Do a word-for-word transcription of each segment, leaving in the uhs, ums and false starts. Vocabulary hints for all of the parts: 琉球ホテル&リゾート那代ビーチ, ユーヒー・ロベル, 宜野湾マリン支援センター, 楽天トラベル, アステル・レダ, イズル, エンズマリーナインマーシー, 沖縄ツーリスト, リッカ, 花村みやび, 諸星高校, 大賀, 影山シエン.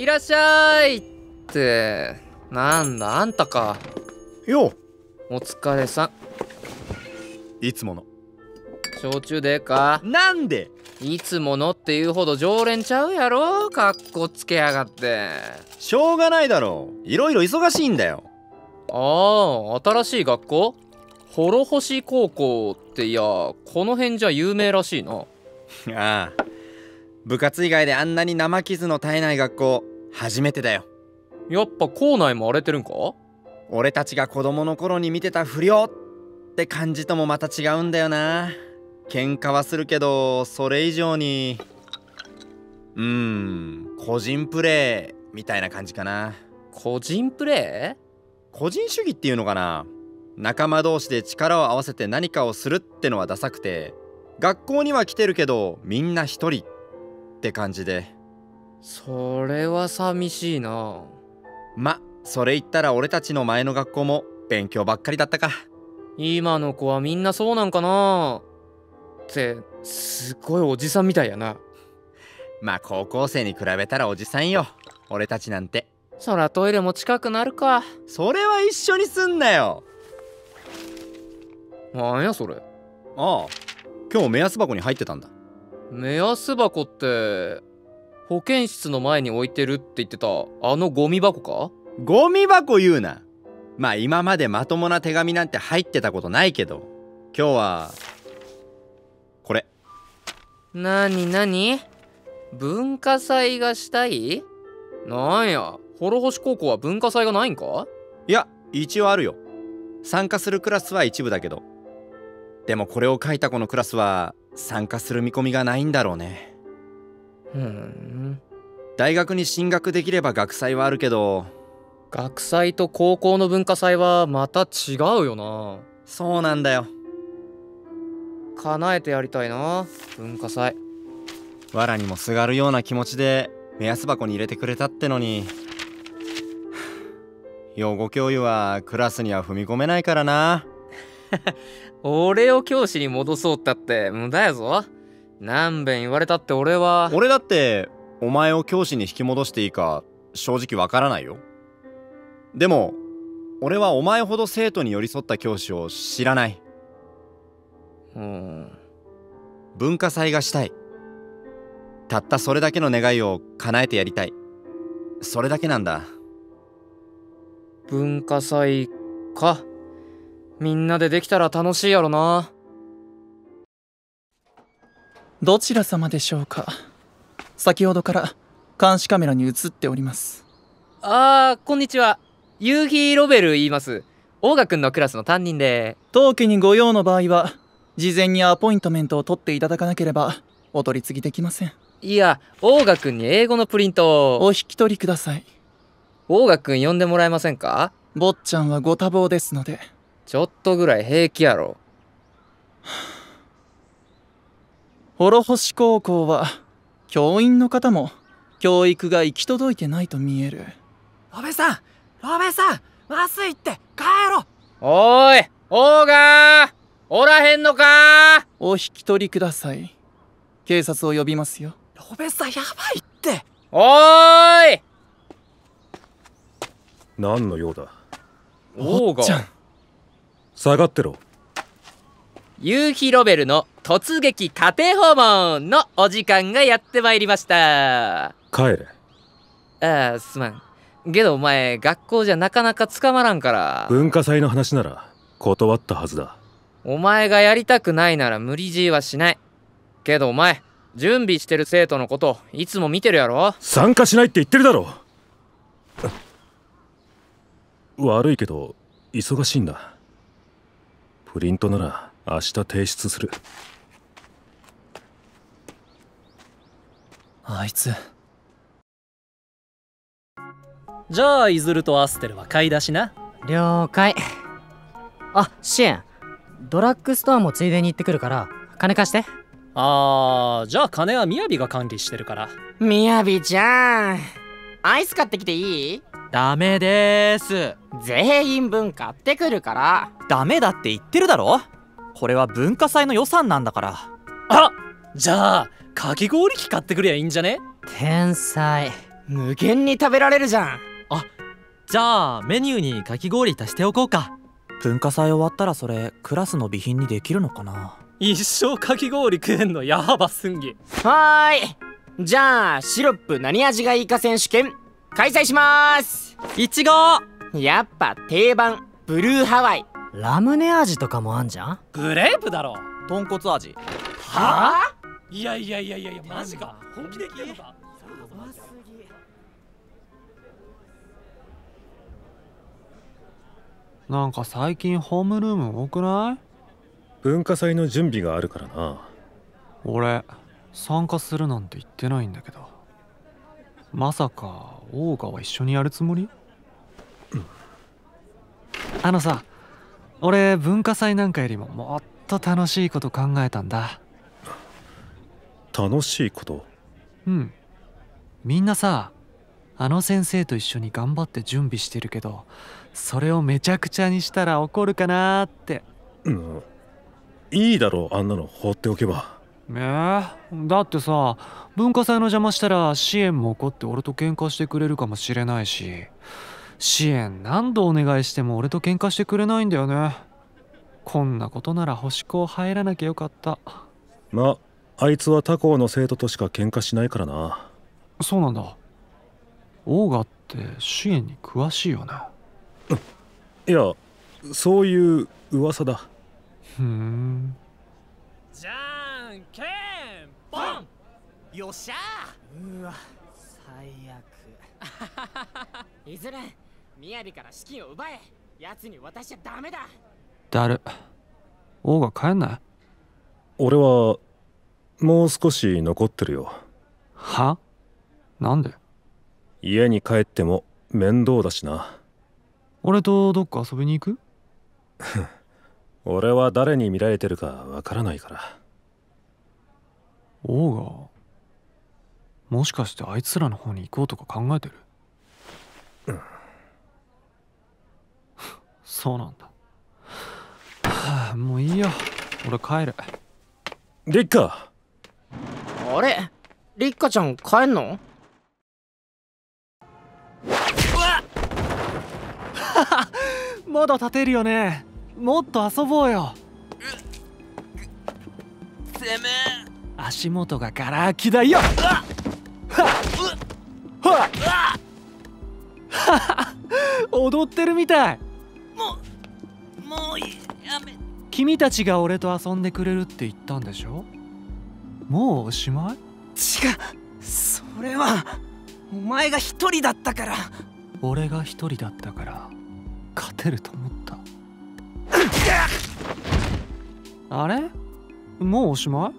いらっしゃいって、なんだあんたかよ。お疲れさん。いつもの焼酎でか。なんでいつものっていうほど常連ちゃうやろ。かっこつけやがって。しょうがないだろう、いろいろ忙しいんだよ。ああ、新しい学校、諸星高校って、いやこの辺じゃ有名らしいな。ああ、部活以外であんなに生傷の絶えない学校初めてだよ。やっぱ校内も荒れてるんか。俺たちが子供の頃に見てた不良って感じともまた違うんだよな。喧嘩はするけど、それ以上にうーん個人プレーみたいな感じかな。個人プレー、個人主義っていうのかな。仲間同士で力を合わせて何かをするってのはダサくて、学校には来てるけどみんな一人って感じで。それは寂しいな。ま、それ言ったら俺たちの前の学校も勉強ばっかりだったか。今の子はみんなそうなんかなって、すごいおじさんみたいやな。まあ高校生に比べたらおじさんよ、俺たちなんて。そらトイレも近くなるか。それは一緒にすんなよ。なんやそれ。ああ、今日目安箱に入ってたんだ。目安箱って保健室の前に置いてるって言ってたあのゴミ箱か。ゴミ箱言うな。まあ今までまともな手紙なんて入ってたことないけど、今日はこれ。なになに、文化祭がしたい。なんや、諸星高校は文化祭がないんか。いや一応あるよ、参加するクラスは一部だけど。でもこれを書いた子のクラスは参加する見込みがないんだろうね。うん、大学に進学できれば学祭はあるけど。学祭と高校の文化祭はまた違うよな。そうなんだよ。叶えてやりたいな、文化祭。藁にもすがるような気持ちで目安箱に入れてくれたってのに養護教諭はクラスには踏み込めないからな。俺を教師に戻そうったって無駄やぞ。何遍言われたって俺は。俺だってお前を教師に引き戻していいか正直わからないよ。でも俺はお前ほど生徒に寄り添った教師を知らない。うん、文化祭がしたい。たったそれだけの願いを叶えてやりたい、それだけなんだ。文化祭か、みんなでできたら楽しいやろな。どちら様でしょうか。先ほどから監視カメラに映っております。ああ、こんにちは、ユーヒー・ロベル言います。大賀君のクラスの担任で。当期にご用の場合は事前にアポイントメントを取っていただかなければお取り次ぎできません。いや、大賀君に英語のプリントをお引き取りください。大賀君呼んでもらえませんか。坊ちゃんはご多忙ですので。ちょっとぐらい平気やろ。諸星高校は教員の方も教育が行き届いてないと見える。ロベさん、ロベさん、マス行って帰ろ。おい、オーガー、おらへんのか。お引き取りください。警察を呼びますよ。ロベさん、やばいって。おーい、何の用だ。オーガーちゃん、下がってろ。夕日ロベルの突撃家庭訪問のお時間がやってまいりました。帰れ。ああ、すまんけどお前学校じゃなかなか捕まらんから。文化祭の話なら断ったはずだ。お前がやりたくないなら無理強いはしないけど、お前準備してる生徒のこといつも見てるやろ。参加しないって言ってるだろ。悪いけど忙しいんだ。プリントなら明日提出する。あいつ。じゃあイズルとアステルは買い出しな。了解。あ、シエン、ドラッグストアもついでに行ってくるから金貸して。あー、じゃあ金はみやびが管理してるから。みやびちゃん、アイス買ってきていい？ダメでーす。全員分買ってくるから。ダメだって言ってるだろ、これは文化祭の予算なんだから。あ、じゃあかき氷機買ってくりゃいいんじゃね。天才。無限に食べられるじゃん。あ、じゃあメニューにかき氷足しておこうか。文化祭終わったらそれクラスの備品にできるのかな。一生かき氷食えんのやばすんぎ。はーい、じゃあシロップ何味がいいか選手権開催しまーす。いちご。やっぱ定番ブルーハワイ。ラムネ味とかもあんじゃん。グレープだろ。豚骨味。はあ？いやいやいやいやいや、マジか。本気で消えるのか。なんか最近ホームルーム多くない？文化祭の準備があるからな。俺参加するなんて言ってないんだけど、まさかオーガは一緒にやるつもり？うん、あのさ、俺文化祭なんかよりももっと楽しいこと考えたんだ。楽しいこと？うん、みんなさ、あの先生と一緒に頑張って準備してるけど、それをめちゃくちゃにしたら怒るかなーって。うん、いいだろう、あんなの放っておけば。えー、だってさ、文化祭の邪魔したら支援も怒って俺と喧嘩してくれるかもしれないし、支援何度お願いしても俺と喧嘩してくれないんだよね。こんなことなら星高入らなきゃよかった。まあ、あいつは他校の生徒としか喧嘩しないからな。そうなんだ。オーガって支援に詳しいよね。いや、そういう噂だ。ふん。じゃんけんぽん。よっしゃー。うわ、最悪。いずれ雅から資金を奪え。奴に渡しちゃダメだ。だる。オーガ帰んない？俺はもう少し残ってるよ。は？なんで？家に帰っても面倒だしな。俺とどっか遊びに行く？俺は誰に見られてるかわからないから。オーガ、もしかしてあいつらの方に行こうとか考えてる？うんそうなんだ、はあ、もういいよ、俺帰る。リッカ。あれ、リッカちゃん帰んの？まだ立てるよね。もっと遊ぼうよ。せめ足元がガラ空きだよ。ははは踊ってるみたい。もうもうやめ。君たちが俺と遊んでくれるって言ったんでしょ？もうおしまい？違う、それはお前が一人だったから。俺が一人だったから勝てると思った。あれ、もうおしま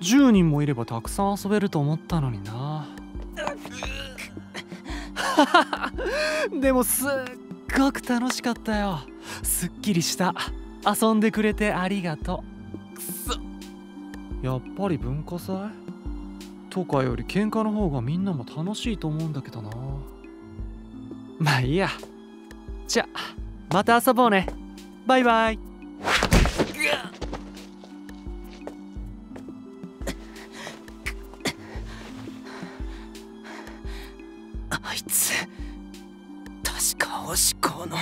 い？じゅうにんもいればたくさん遊べると思ったのにな。でもすっごく楽しかったよ。すっきりした。遊んでくれてありがとう。くそ、やっぱり文化祭とかより喧嘩の方がみんなも楽しいと思うんだけどな。まあいいや。じゃあまた遊ぼうね。バイバイ。あいつ確か星高の。